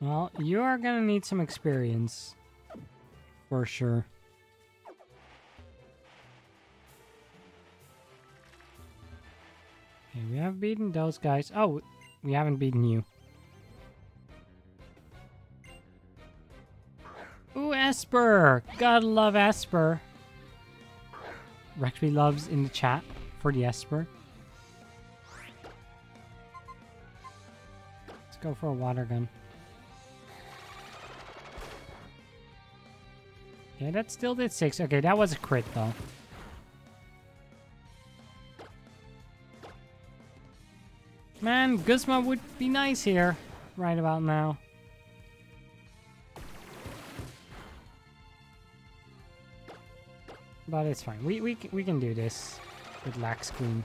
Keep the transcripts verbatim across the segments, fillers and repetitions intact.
Well, you are gonna need some experience. For sure. Okay, we have beaten those guys. Oh, we haven't beaten you. Ooh, Espurr! Gotta love Espurr. Rectory loves in the chat for the Espurr. Let's go for a water gun. Okay, that still did six. Okay, that was a crit though. Man, Guzma would be nice here right about now. But it's fine. We, we, we can do this with Lax Queen.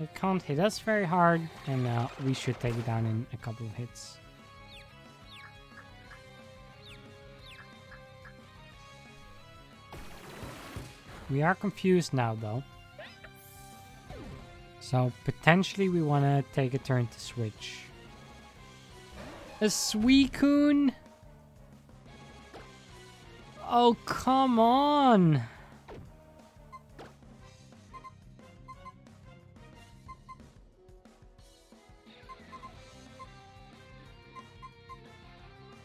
It can't hit us very hard, and uh, we should take it down in a couple of hits. We are confused now, though. So, potentially we want to take a turn to switch. A Suicune? Oh, come on!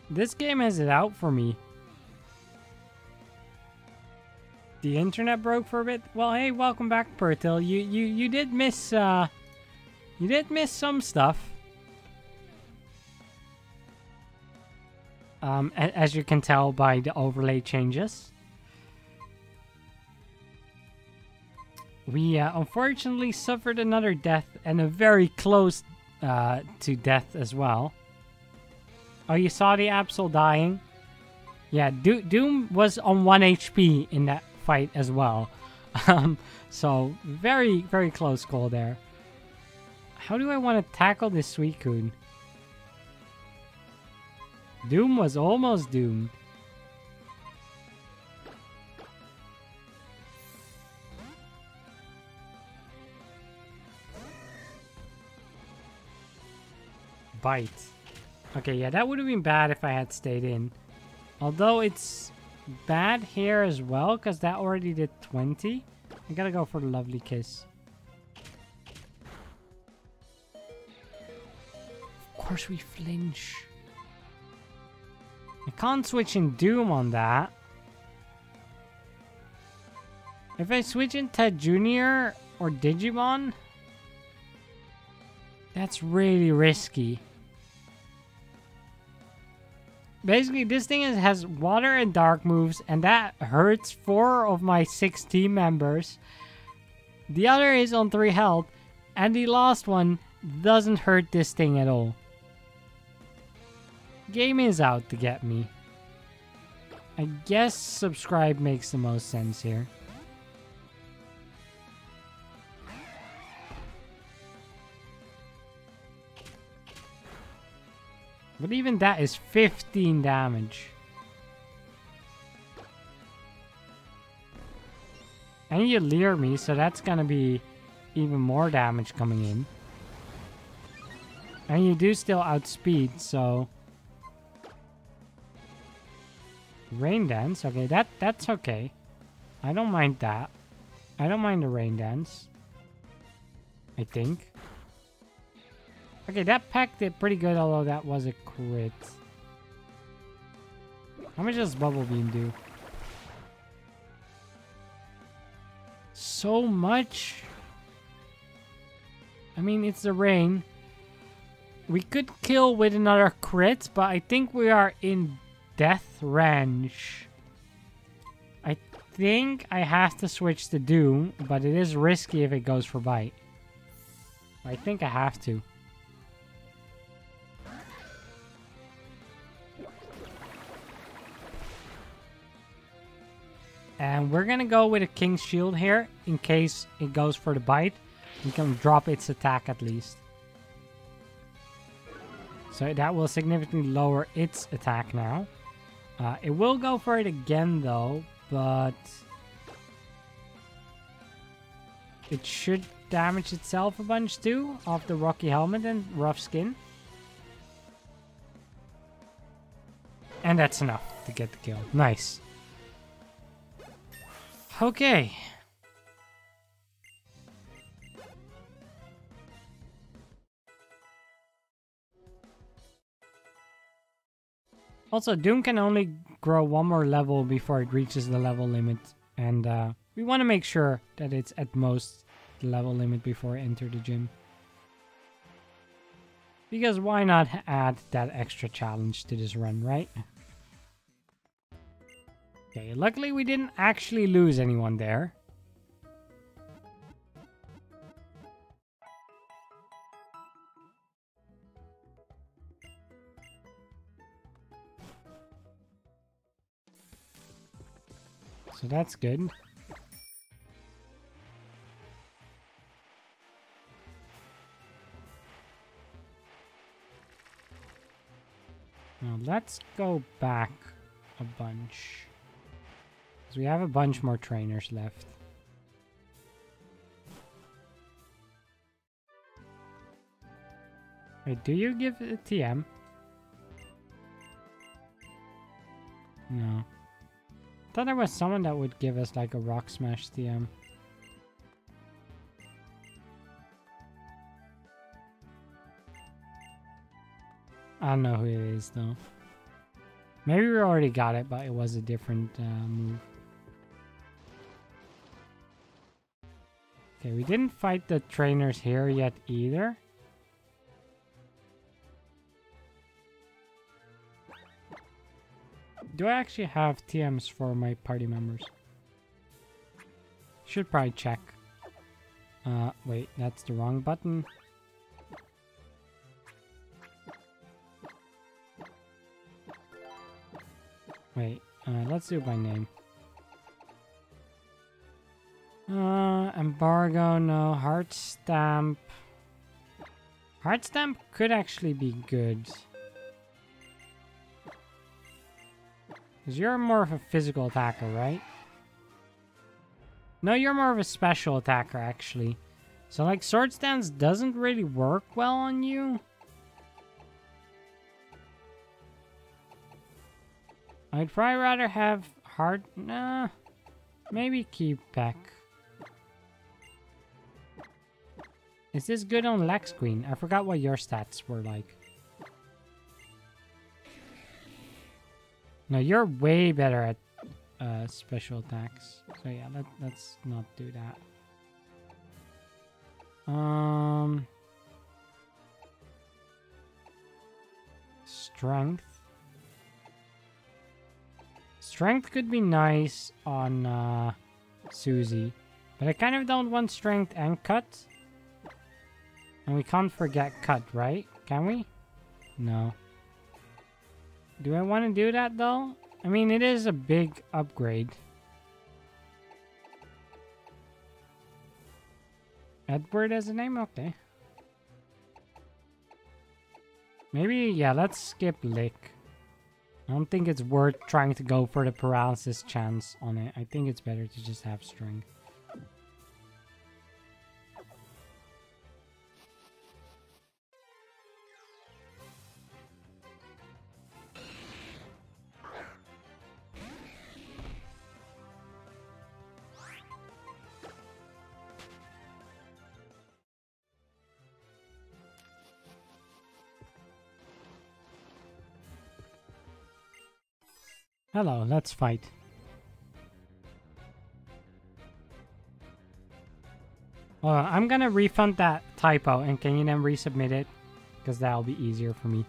This game has it out for me. The internet broke for a bit. Well, hey, welcome back, Pirtil. You, you, you did miss, uh... You did miss some stuff. Um, as you can tell by the overlay changes. We uh, unfortunately suffered another death, and a very close uh, to death as well. Oh, you saw the Absol dying? Yeah, Do Doom was on one H P in that fight as well. Um, so, very, very close call there. How do I want to tackle this Suicune? Doom was almost doomed. Bite. Okay, yeah, that would have been bad if I had stayed in. Although it's bad here as well, because that already did twenty. I gotta go for the lovely kiss. Of course we flinch. I can't switch in Doom on that. If I switch in Ted Junior or Digimon, that's really risky. Basically, this thing is, has water and dark moves, and that hurts four of my six team members. The other is on three health, and the last one doesn't hurt this thing at all. Game is out to get me. I guess subscribe makes the most sense here. But even that is fifteen damage. And you leer me, so that's gonna be even more damage coming in. And you do still outspeed, so... Rain dance, okay, that that's okay. I don't mind that. I don't mind the rain dance. I think. Okay, that pack did pretty good, although that was a crit. How much does Bubble Beam do? So much? I mean, it's the rain. We could kill with another crit, but I think we are in death range. I think I have to switch to Doom, but it is risky if it goes for Bite. I think I have to. And we're gonna go with a King's Shield here, in case it goes for the bite. We can drop its attack at least. So that will significantly lower its attack now. Uh, it will go for it again though, but... It should damage itself a bunch too, off the rocky helmet and rough skin. And that's enough to get the kill. Nice. Okay. Also, Doom can only grow one more level before it reaches the level limit. And uh, we want to make sure that it's at most the level limit before I enter the gym. Because why not add that extra challenge to this run, right? Okay, luckily we didn't actually lose anyone there. So that's good. Now let's go back a bunch. Because we have a bunch more trainers left. Wait, do you give it a T M? No. I thought there was someone that would give us like a Rock Smash T M. I don't know who it is though. Maybe we already got it, but it was a different uh, move. Okay, we didn't fight the trainers here yet either. Do I actually have T Ms for my party members? Should probably check. Uh, wait, that's the wrong button. Wait, uh, let's do it by name. Uh, embargo, no. Heart Stamp. Heart Stamp could actually be good. Because you're more of a physical attacker, right? No, you're more of a special attacker, actually. So, like, Sword Stance doesn't really work well on you. I'd probably rather have hard... Nah. Maybe keep back. Is this good on Lax Queen? I forgot what your stats were like. No, you're way better at uh, special attacks. So yeah, let, let's not do that. Um, strength. Strength could be nice on uh, Susie. But I kind of don't want strength and cut. And we can't forget cut, right? Can we? No. Do I want to do that, though? I mean, it is a big upgrade. Edward as a name? Okay. Maybe, yeah, let's skip Lick. I don't think it's worth trying to go for the paralysis chance on it. I think it's better to just have strength. Hello, let's fight. Well, I'm gonna refund that typo, and can you then resubmit it? Because that'll be easier for me.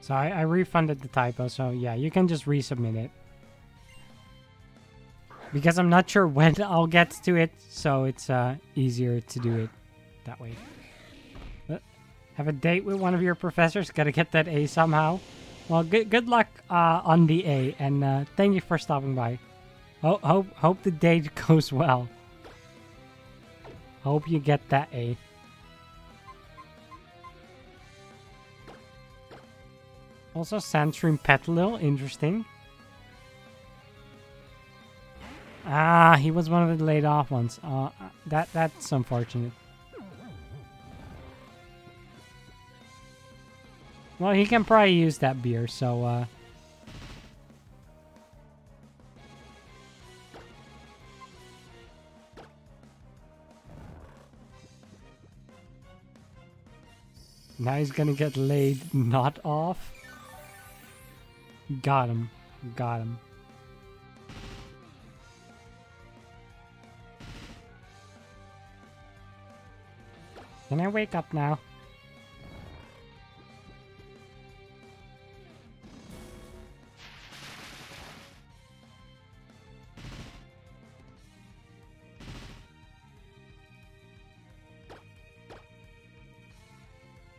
So I, I refunded the typo, so yeah, you can just resubmit it. Because I'm not sure when I'll get to it, so it's uh, easier to do it that way. But have a date with one of your professors. Gotta get that A somehow. Well, good good luck uh, on the A, and uh, thank you for stopping by. Ho hope hope the date goes well. Hope you get that A. Also Sandshrew Petalil, interesting. Ah, he was one of the laid off ones. Uh, that that's unfortunate. Well, he can probably use that beer, so uh now he's gonna get laid not off. Got him. Got him. Can I wake up now?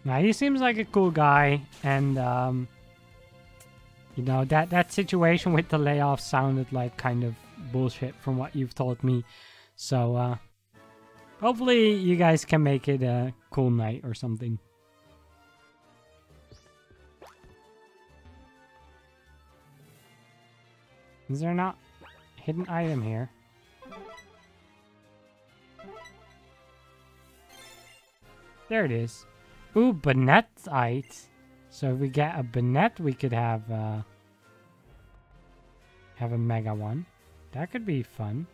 Now he seems like a cool guy, and um, you know, that that situation with the layoff sounded like kind of bullshit from what you've told me, so uh hopefully you guys can make it a cool night or something. Is there not a hidden item here? There it is. Ooh, Banettite. So if we get a Banette, we could have uh, have a mega one. That could be fun.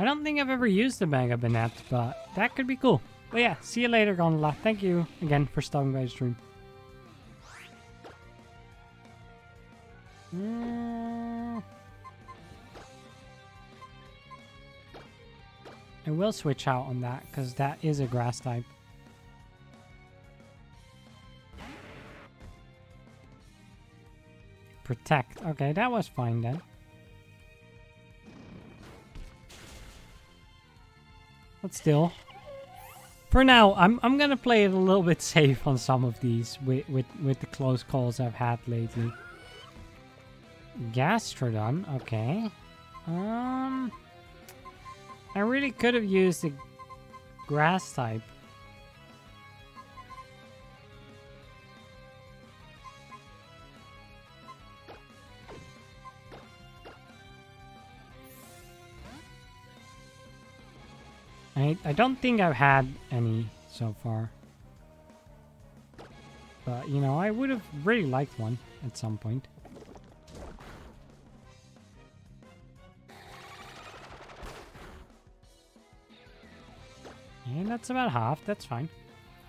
I don't think I've ever used the Mega Banette, but that could be cool. But yeah, see you later, Gondola. Thank you again for stopping by the stream. Mm. I will switch out on that, because that is a grass type. Protect. Okay, that was fine then. But still, for now, I'm I'm gonna play it a little bit safe on some of these with with with the close calls I've had lately. Gastrodon, okay. Um, I really could have used the grass type. I, I don't think I've had any so far. But, you know, I would have really liked one at some point. And that's about half, that's fine.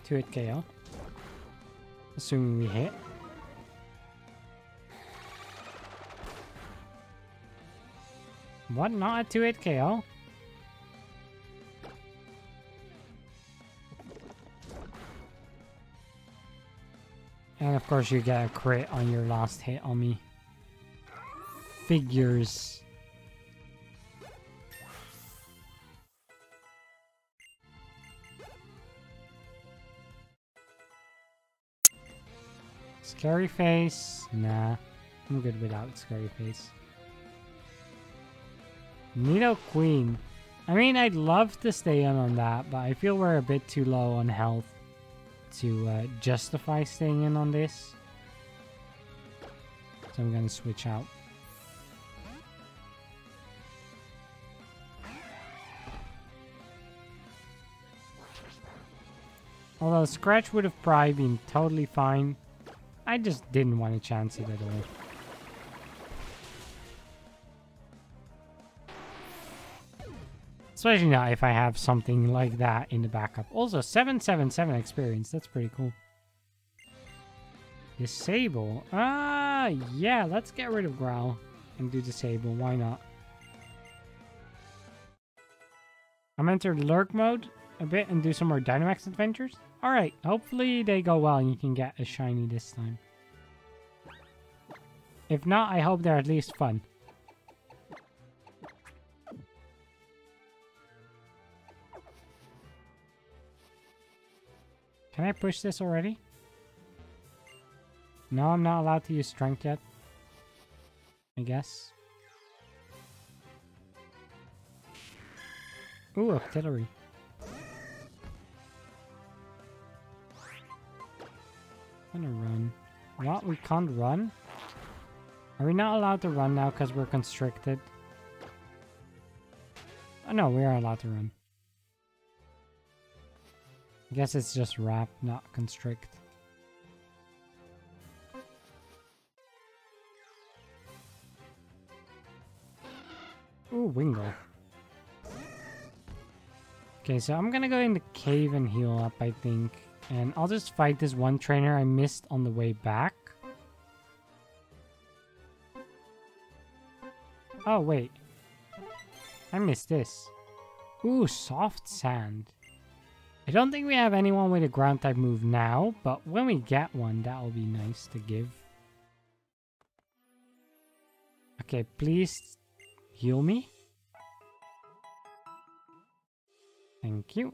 two hit K O. Assuming we hit. What? Not a two hit K O? And of course you get a crit on your last hit on me. Figures. Scary face? Nah. I'm good without scary face. Nidoqueen. I mean, I'd love to stay in on that, but I feel we're a bit too low on health to uh, justify staying in on this. So I'm gonna switch out. Although Scratch would have probably been totally fine, I just didn't want to chance it at all. Especially now if I have something like that in the backup. Also, seven seven seven experience. That's pretty cool. Disable. Ah, yeah. Let's get rid of Growl and do Disable. Why not? I'm entered Lurk mode a bit and do some more Dynamax adventures. Alright, hopefully they go well and you can get a shiny this time. If not, I hope they're at least fun. Can I push this already? No, I'm not allowed to use strength yet, I guess. Ooh, artillery. I'm gonna run. What? We can't run? Are we not allowed to run now because we're constricted? Oh no, we are allowed to run. I guess it's just wrap, not constrict. Ooh, Wingull. Okay, so I'm gonna go in the cave and heal up, I think. And I'll just fight this one trainer I missed on the way back. Oh, wait. I missed this. Ooh, soft sand. I don't think we have anyone with a ground type move now, but when we get one, that will be nice to give. Okay, please heal me. Thank you.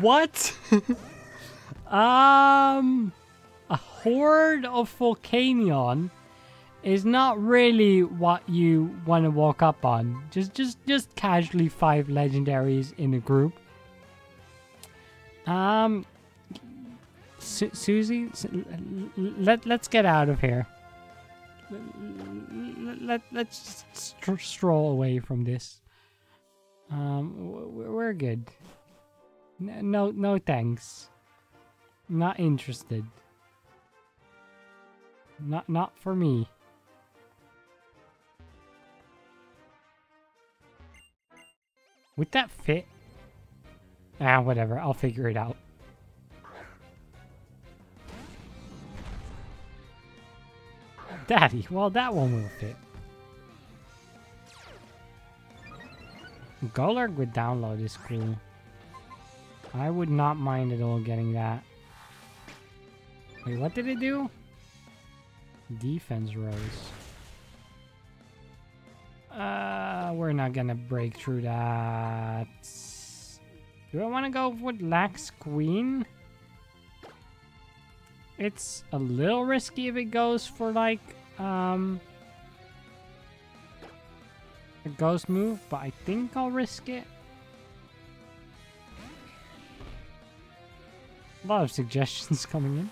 What? um, a horde of Volcanion is not really what you want to walk up on. Just, just, just casually five legendaries in a group. Um, Su Susie, Su let let's get out of here. Let, let let's st stroll away from this. Um, we're good. No, no thanks. Not interested. Not, not for me. Would that fit? Ah, whatever. I'll figure it out. Daddy, well, that one will fit. Golurk with download is cool. I would not mind at all getting that. Wait, what did it do? Defense rose. Uh, we're not gonna break through that. Do I want to go with Lax Queen? It's a little risky if it goes for like um a ghost move, but I think I'll risk it. A lot of suggestions coming in.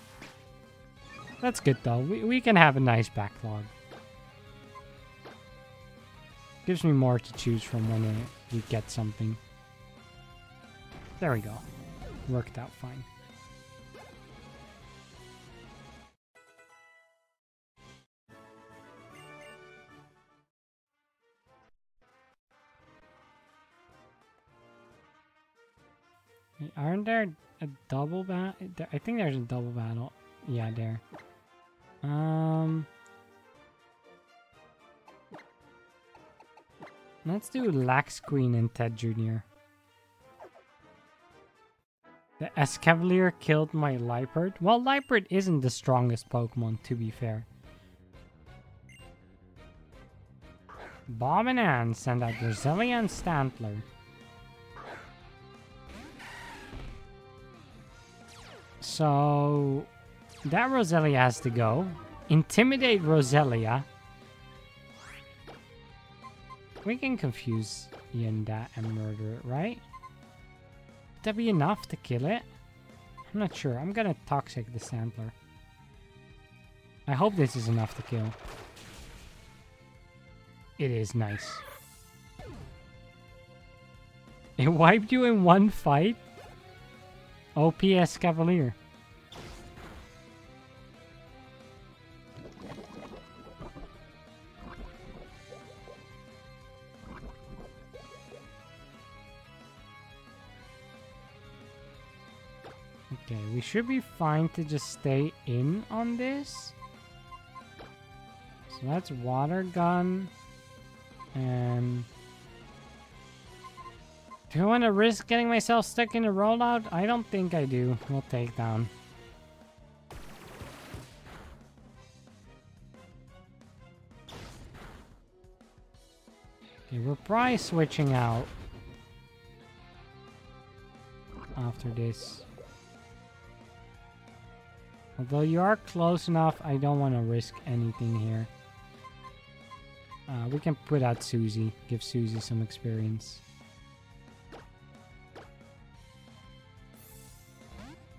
That's good though. We, we can have a nice backlog. Gives me more to choose from when we get something. There we go. Worked out fine. Aren't there a double battle? I think there's a double battle. Yeah, there. Um, let's do Lax Queen and Ted Junior The Escavalier killed my Liepard. Well, Liepard isn't the strongest Pokemon, to be fair. Bombinane send out Roselia and Stantler. So, that Roselia has to go. Intimidate Roselia. We can confuse Yanda and murder it, right? Would that be enough to kill it? I'm not sure. I'm gonna Toxic the Stantler. I hope this is enough to kill. It is nice. It wiped you in one fight? O P S Cavalier. Okay, we should be fine to just stay in on this. So that's water gun. And do I want to risk getting myself stuck in a rollout? I don't think I do. We'll take down. Okay, we're probably switching out after this. Although you are close enough, I don't want to risk anything here. Uh, we can put out Susie. Give Susie some experience.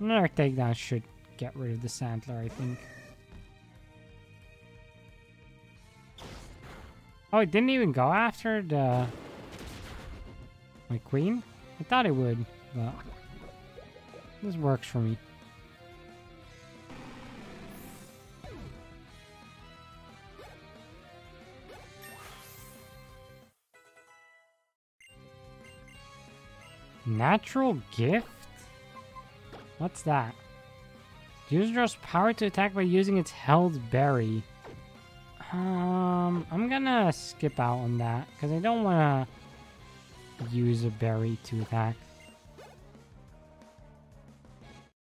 Another takedown should get rid of the Stantler, I think. Oh, it didn't even go after the... my queen? I thought it would, but... this works for me. Natural gift? What's that? User draws power to attack by using its held berry. Um, I'm gonna skip out on that because I don't wanna use a berry to attack.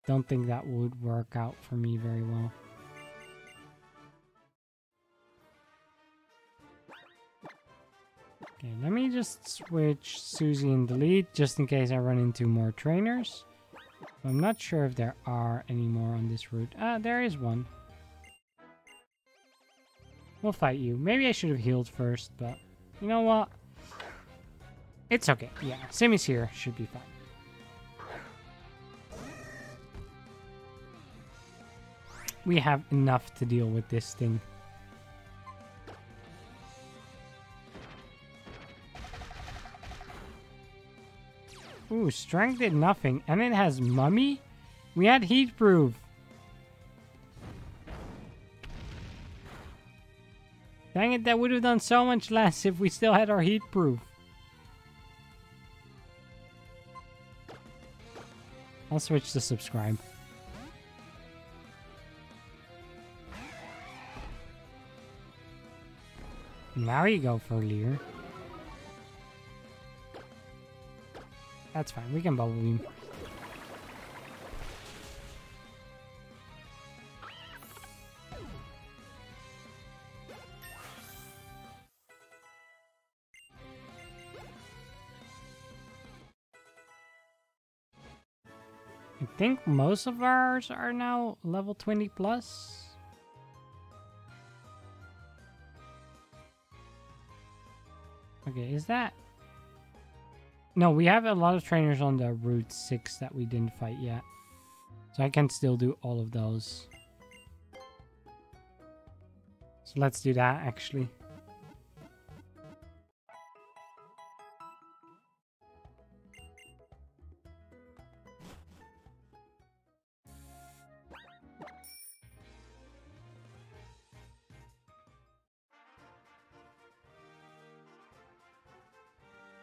Don't think that would work out for me very well. Okay, let me just switch Susie and delete just in case I run into more trainers. I'm not sure if there are any more on this route. Ah, there is one. We'll fight you. Maybe I should have healed first, but you know what? It's okay. Yeah, Simi's here. Should be fine. We have enough to deal with this thing. Ooh, strength did nothing, and it has mummy? We had heat proof. Dang it, that would have done so much less if we still had our heat proof. I'll switch to subscribe. Now you go for Leer. That's fine, we can bubble beam. I think most of ours are now level twenty plus. Okay, is that... no, we have a lot of trainers on the route six that we didn't fight yet. So I can still do all of those. So let's do that, actually.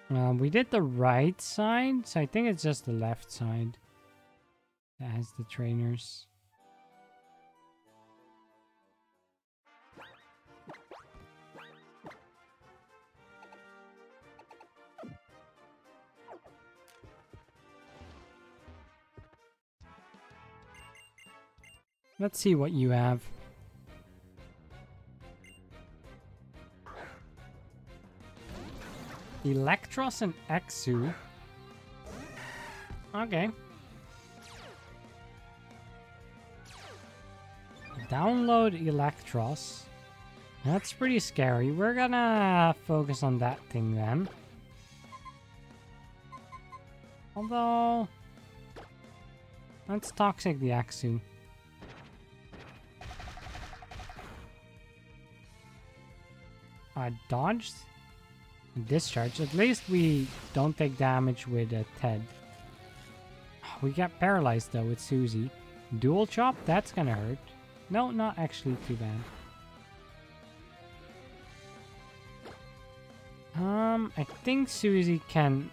Um, we did the right side, so I think it's just the left side that has the trainers. Let's see what you have. Electros and Axu. Okay. Download Electros. That's pretty scary. We're gonna focus on that thing then. Although... let's toxic the Axu. I dodged? Discharge. At least we don't take damage with uh, Ted. We got paralyzed though with Susie. Dual chop? That's gonna hurt. No, not actually too bad. Um, I think Susie can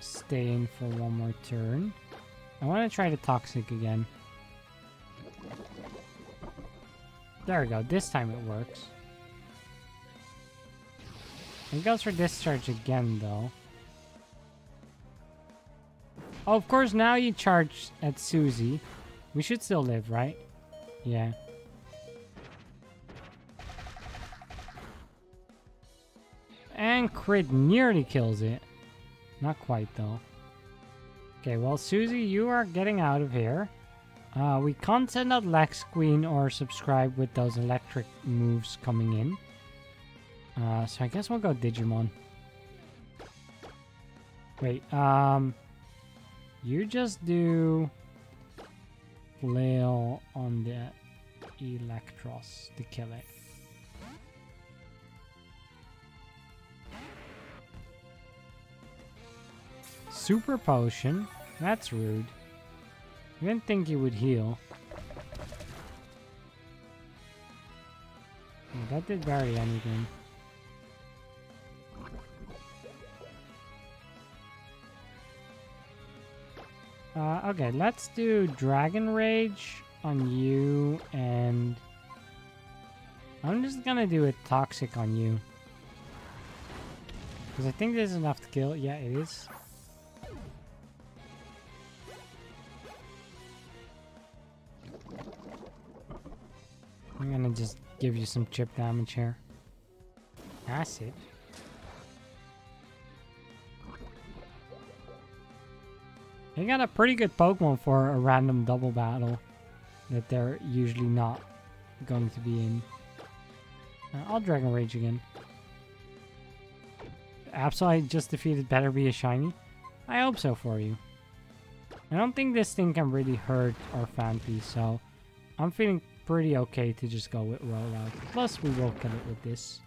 stay in for one more turn. I want to try the toxic again. There we go. This time it works. It goes for discharge again, though. Oh, of course, now you charge at Susie. We should still live, right? Yeah. And crit nearly kills it. Not quite, though. Okay, well, Susie, you are getting out of here. Uh, we can't send out Lax Queen or subscribe with those electric moves coming in. Uh, so I guess we'll go Digimon. Wait, um... you just do... Flail on the Electros to kill it. Super Potion? That's rude. I didn't think you would heal. Oh, that did barely anything. Uh, okay, let's do Dragon Rage on you, and I'm just gonna do a Toxic on you. Because I think this is enough to kill. Yeah, it is. I'm gonna just give you some chip damage here. Acid. They got a pretty good Pokemon for a random double battle that they're usually not going to be in. Uh, I'll Dragon Rage again. Absol I just defeated better be a shiny. I hope so for you. I don't think this thing can really hurt our Phanpy, so I'm feeling pretty okay to just go with Rollout. Plus, we will kill it with this.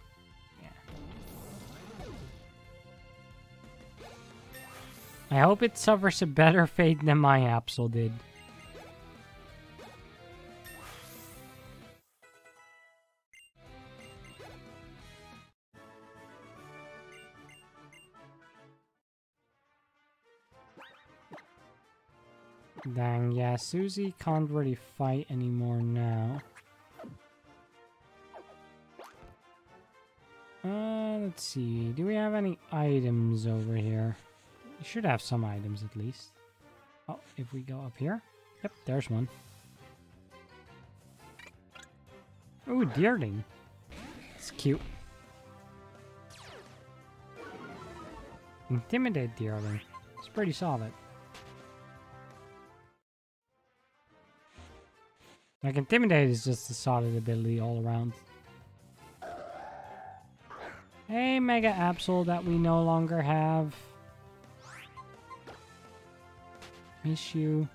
Yeah. I hope it suffers a better fate than my Absol did. Dang, yeah, Susie can't really fight anymore now. Uh, let's see, do we have any items over here? We should have some items at least. Oh, if we go up here? Yep, there's one. Ooh, Deerling. It's cute. Intimidate Deerling. It's pretty solid. Like, Intimidate is just a solid ability all around. Hey, Mega Absol that we no longer have. Miss you.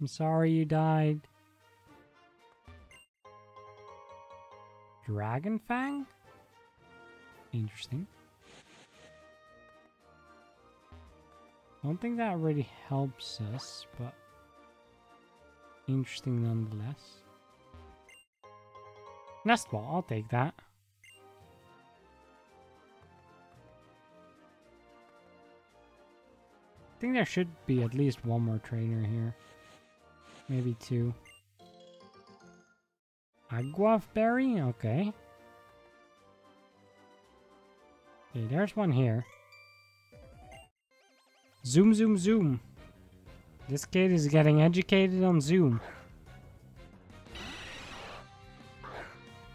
I'm sorry you died. Dragon Fang? Interesting. I don't think that really helps us, but... interesting nonetheless. Nest Ball, I'll take that. I think there should be at least one more trainer here. Maybe two. Aguaf Berry? Okay. Okay, there's one here. Zoom, zoom, zoom. This kid is getting educated on Zoom.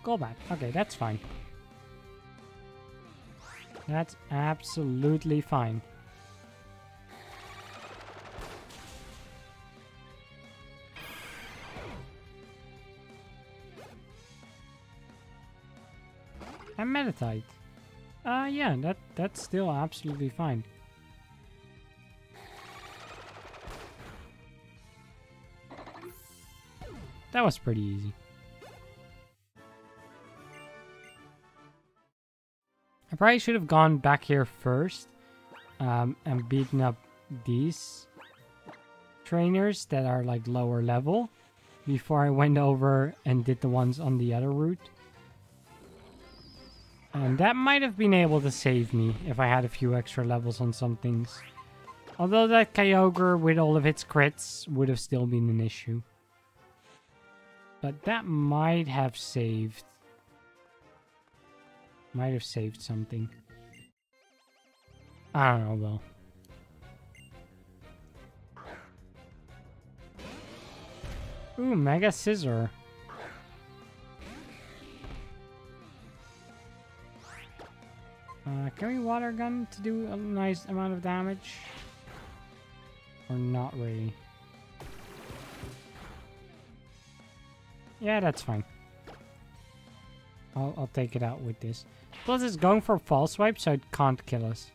Go back. Okay, that's fine. That's absolutely fine. And Banettite. Uh, yeah, that that's still absolutely fine. That was pretty easy. I probably should have gone back here first um, and beaten up these trainers that are like lower level before I went over and did the ones on the other route. And that might have been able to save me if I had a few extra levels on some things. Although that Kyogre with all of its crits would have still been an issue. But that might have saved... Might have saved something. I don't know, though. Ooh, Mega Scizor. Uh, can we Water Gun to do a nice amount of damage? Or not really? Yeah, that's fine. I'll, I'll take it out with this. Plus it's going for false swipe, so it can't kill us.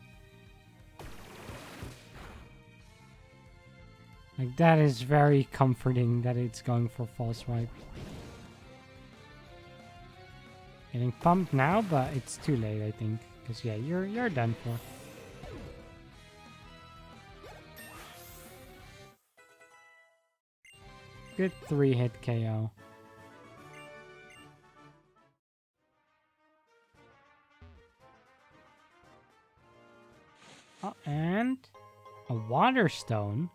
Like, that is very comforting that it's going for false swipe. Getting pumped now, but it's too late, I think. Because, yeah, you're, you're done for. Good three-hit K O. Oh, and a water stone.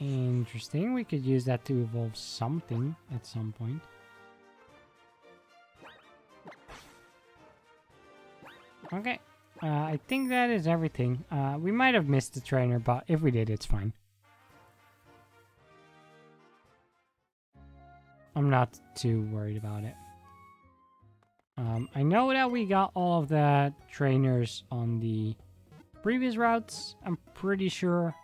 Interesting. We could use that to evolve something at some point. Okay. Uh, I think that is everything. Uh, we might have missed the trainer, but if we did, it's fine. I'm not too worried about it. Um, I know that we got all of the trainers on the previous routes. I'm pretty sure.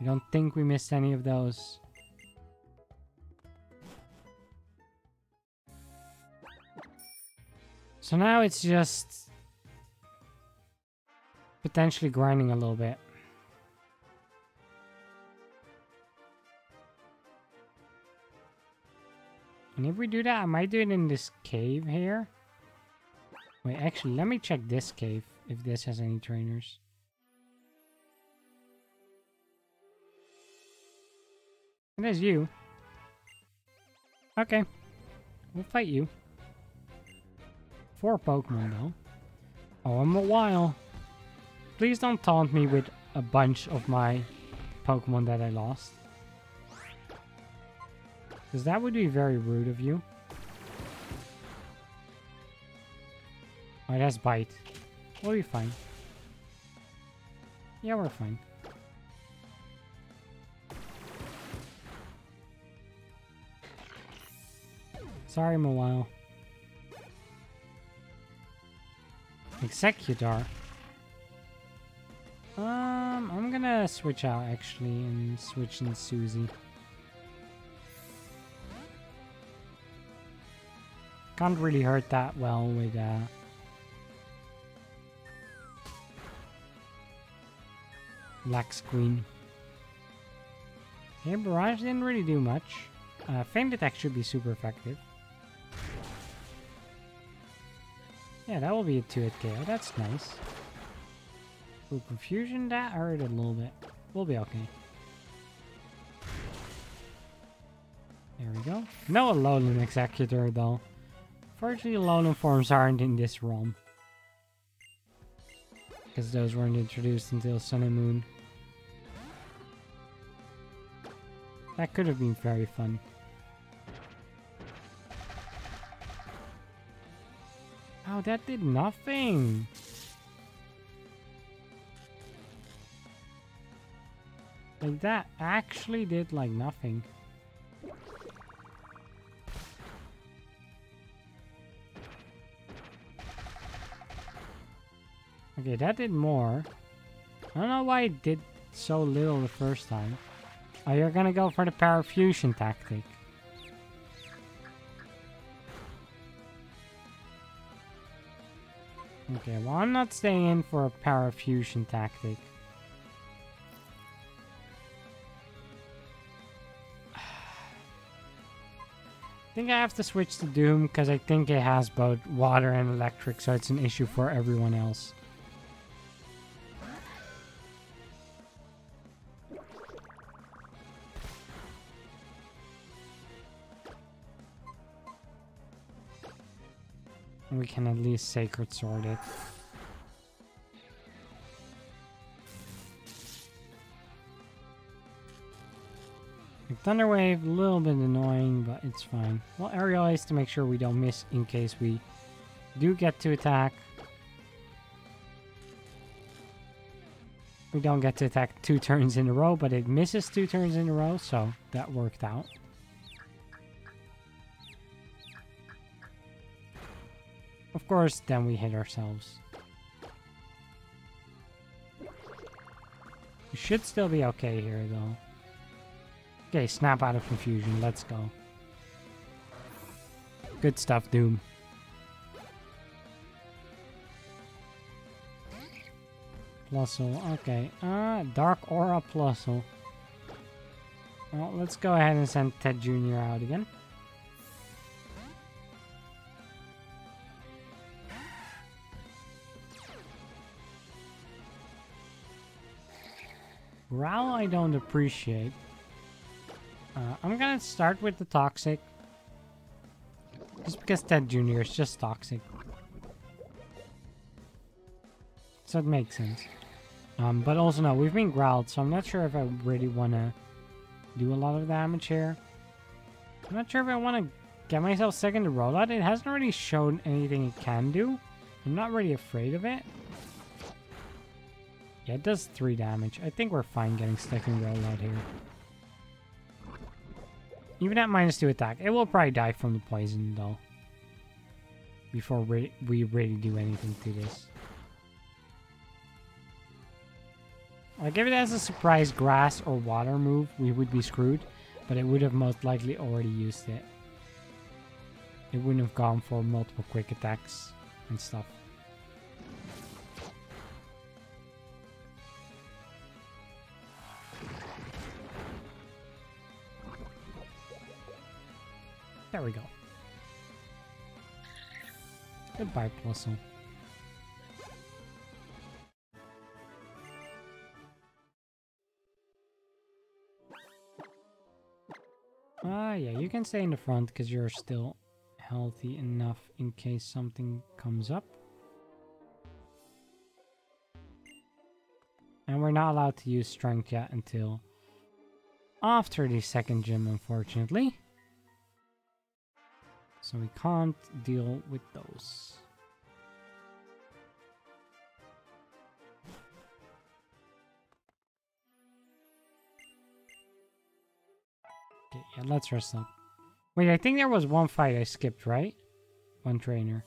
I don't think we missed any of those. So now it's just potentially grinding a little bit. And if we do that, I might do it in this cave here. Wait, actually, let me check this cave, if this has any trainers. And there's you. Okay. We'll fight you. Four Pokemon, though. Oh, I'm a while. Please don't taunt me with a bunch of my Pokemon that I lost. Because that would be very rude of you. Oh, that's Bite. We'll be fine. Yeah, we're fine. Sorry, Mawile. Executor. Um, I'm gonna switch out, actually, and switch in Susie. Can't really hurt that well with uh Lax Queen. Okay, Barrage didn't really do much. Uh, Faint Attack should be super effective. Yeah, that will be a two-hit K O. That's nice. Ooh, Confusion, that hurt a little bit. We'll be okay. There we go. No Alolan Executor, though. Unfortunately, Alolan forms aren't in this realm. Because those weren't introduced until Sun and Moon. That could have been very fun. Oh, that did nothing! Like, that actually did, like, nothing. Okay, that did more. I don't know why it did so little the first time. Oh, you're gonna go for the power fusion tactic. Okay, well, I'm not staying in for a power fusion tactic. I think I have to switch to Doom because I think it has both water and electric, so it's an issue for everyone else. We can at least Sacred Sword it. Thunder Wave, a little bit annoying, but it's fine. Well, Aerial Ace to make sure we don't miss in case we do get to attack. We don't get to attack two turns in a row, but it misses two turns in a row, so that worked out. Of course, then we hit ourselves. We should still be okay here, though. Okay, snap out of confusion. Let's go. Good stuff, Doom. Plusle, okay. Uh, Dark Aura Plusle. Well, let's go ahead and send Ted Junior out again. Growl I don't appreciate. Uh, I'm gonna start with the Toxic. Just because Ted Junior is just toxic. So it makes sense. Um, but also no, we've been growled, so I'm not sure if I really wanna do a lot of damage here. I'm not sure if I wanna get myself second to rollout. It hasn't really shown anything it can do. I'm not really afraid of it. Yeah, it does three damage. I think we're fine getting second rollout here. Even at minus two attack, it will probably die from the poison though. Before we, we really do anything to this. Like if it has a surprise grass or water move, we would be screwed, but it would have most likely already used it. It wouldn't have gone for multiple quick attacks and stuff. There we go. Goodbye, Plusle. Ah, uh, yeah, you can stay in the front because you're still healthy enough in case something comes up. And we're not allowed to use strength yet until after the second gym, unfortunately. So we can't deal with those. Okay, yeah, let's rest up. Wait, I think there was one fight I skipped, right? One trainer.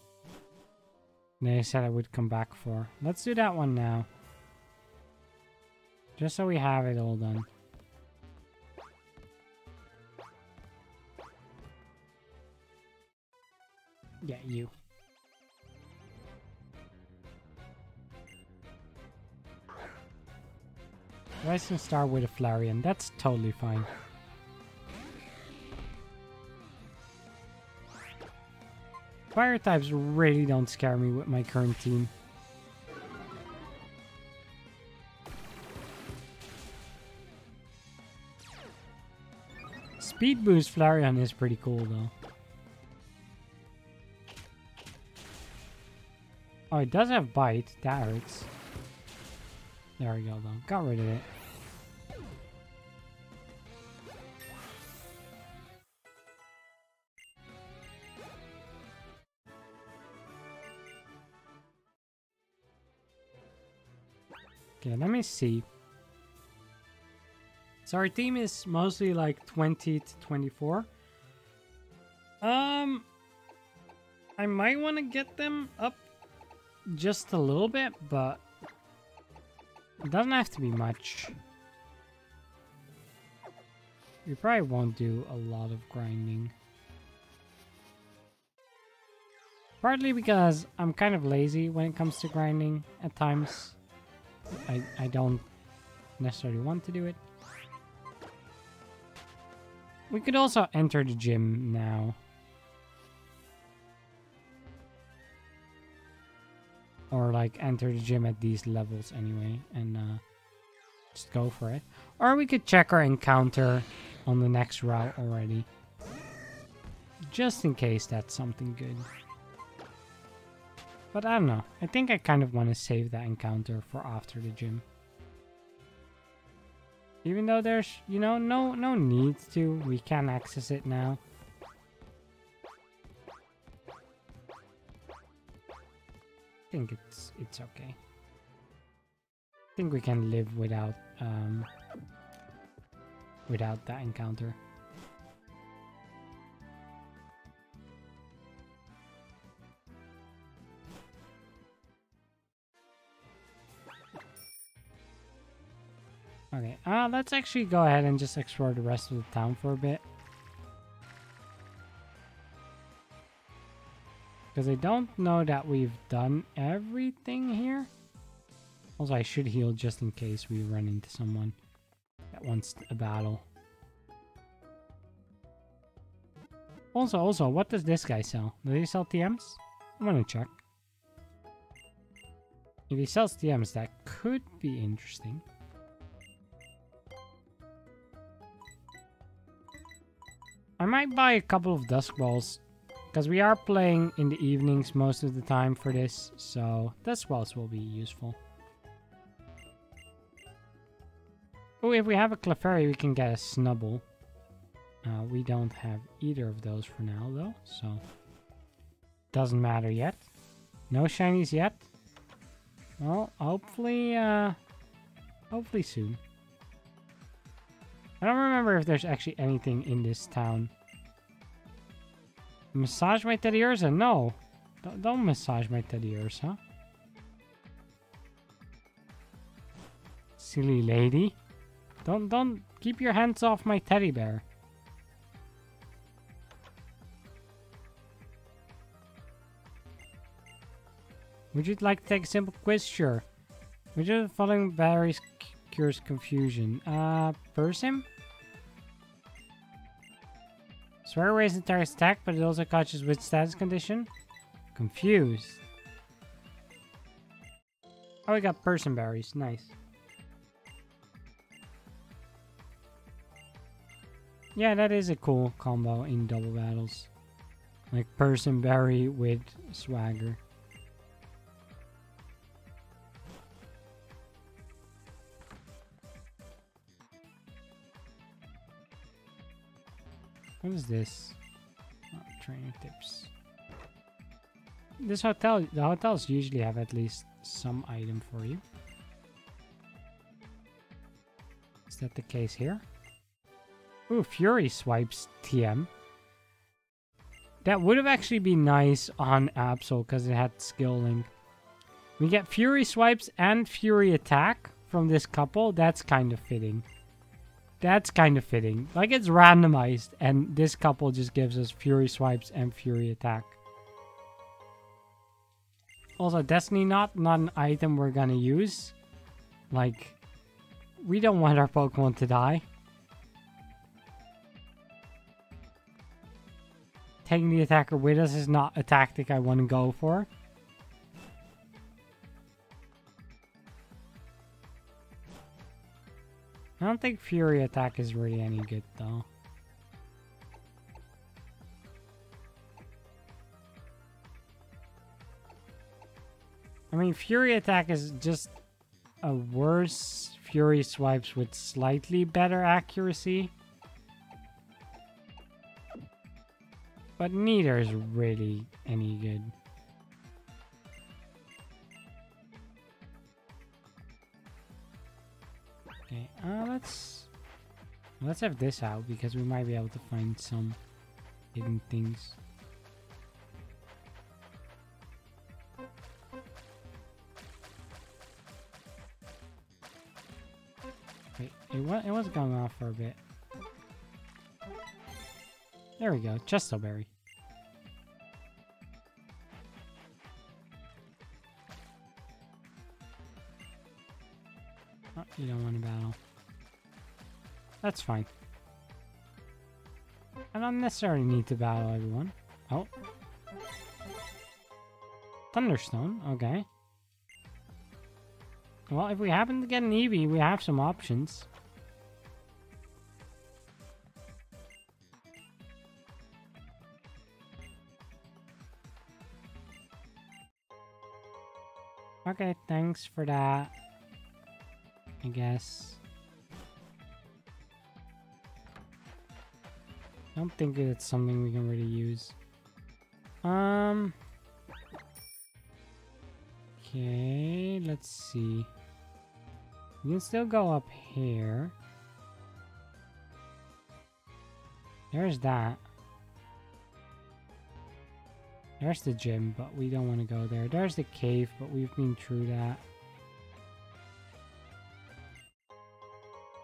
And I said I would come back for. Let's do that one now. Just so we have it all done. Yeah, you. Rise and start with a Flareon. That's totally fine. Fire types really don't scare me with my current team. Speed boost Flareon is pretty cool though. Oh, it does have bite. That hurts. There we go though. Got rid of it. Yeah, let me see. So our team is mostly like twenty to twenty-four. Um, I might want to get them up just a little bit, but it doesn't have to be much. We probably won't do a lot of grinding. Partly because I'm kind of lazy when it comes to grinding at times. I, I don't necessarily want to do it. We could also enter the gym now. Or like enter the gym at these levels anyway and uh, just go for it. Or we could check our encounter on the next route already. Just in case that's something good. But I don't know, I think I kind of want to save that encounter for after the gym. Even though there's, you know, no no need to, we can access it now. I think it's, it's okay. I think we can live without, um, without that encounter. Okay, uh, let's actually go ahead and just explore the rest of the town for a bit. Because I don't know that we've done everything here. Also, I should heal just in case we run into someone that wants a battle. Also, also, what does this guy sell? Do they sell T Ms? I'm gonna check. If he sells T Ms, that could be interesting. I might buy a couple of Dusk Balls. Because we are playing in the evenings most of the time for this, so Dusk Balls will be useful. Oh, if we have a Clefairy, we can get a Snubbull. Uh, we don't have either of those for now, though, so doesn't matter yet. No shinies yet. Well, hopefully, uh, hopefully soon. I don't remember if there's actually anything in this town. Massage my Teddy Ursa? No. Don't, don't massage my Teddy Ursa. Silly lady. Don't, don't, keep your hands off my teddy bear. Would you like to take a simple quiz? Sure. Which of the following berries cures confusion? Uh, Persim? Swear away is entire stack, but it also catches with status condition. Confused. Oh, we got Persim berries. Nice. Yeah, that is a cool combo in double battles. Like Persim berry with swagger. What is this? Oh, trainer tips. This hotel, the hotels usually have at least some item for you. Is that the case here? Ooh, Fury Swipes T M. That would have actually been nice on Absol because it had skill link. We get Fury Swipes and Fury Attack from this couple. That's kind of fitting. That's kind of fitting. Like, it's randomized, and this couple just gives us Fury Swipes and Fury Attack. Also, Destiny Knot, not an item we're gonna use. Like, we don't want our Pokemon to die. Taking the attacker with us is not a tactic I want to go for. I don't think Fury Attack is really any good, though. I mean, Fury Attack is just a worse Fury Swipes with slightly better accuracy. But neither is really any good. Uh, let's let's have this out because we might be able to find some hidden things. Wait, it was it was going off for a bit. There we go, Chesterberry. Oh, you don't want to battle. That's fine. I don't necessarily need to battle everyone. Oh. Thunderstone, okay. Well, if we happen to get an Eevee, we have some options. Okay, thanks for that. I guess. I don't think it's something we can really use. Um. Okay, let's see. We can still go up here. There's that. There's the gym, but we don't want to go there. There's the cave, but we've been through that.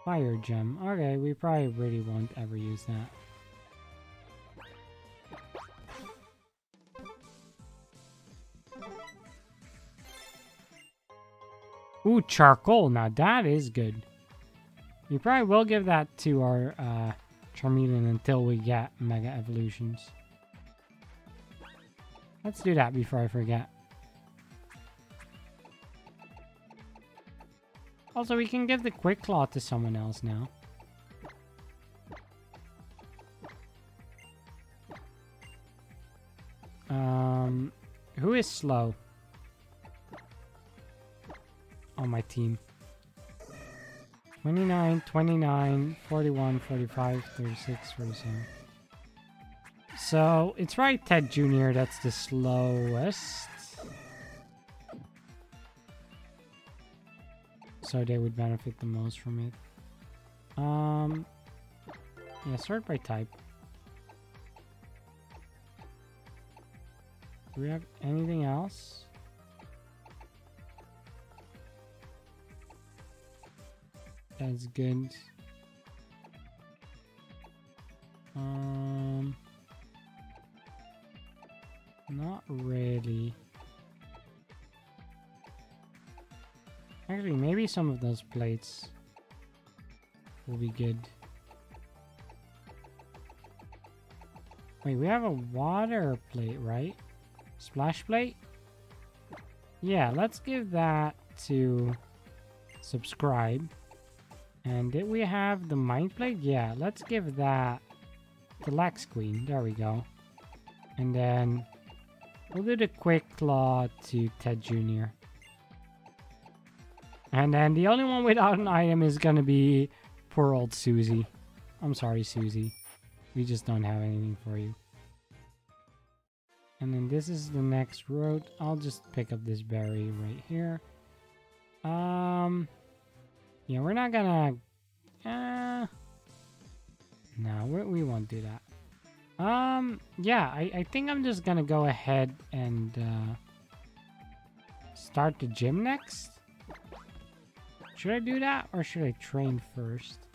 Fire Gem. Okay, we probably really won't ever use that. Ooh, charcoal. Now that is good. We probably will give that to our uh, Charmeleon until we get Mega Evolutions. Let's do that before I forget. Also, we can give the Quick Claw to someone else now. Um, who is slow? On my team. twenty-nine, twenty-nine, forty-one, forty-five, thirty-six, forty-seven. So, it's right, Ted Junior That's the slowest. So they would benefit the most from it. Um, yeah, sort by type. Do we have anything else? That's good. Um, not really. Actually, maybe some of those plates will be good. Wait, we have a water plate, right? Splash plate? Yeah, let's give that to Subscribe. And did we have the Mind Plate? Yeah, let's give that to Lax Queen. There we go. And then we'll do the Quick Claw to Ted Junior And then the only one without an item is gonna be poor old Susie. I'm sorry, Susie. We just don't have anything for you. And then this is the next road. I'll just pick up this berry right here. Um, yeah, we're not gonna... Uh, no, we're, we won't do that. Um, yeah, I, I think I'm just gonna go ahead and uh, start the gym next. Should I do that, or should I train first?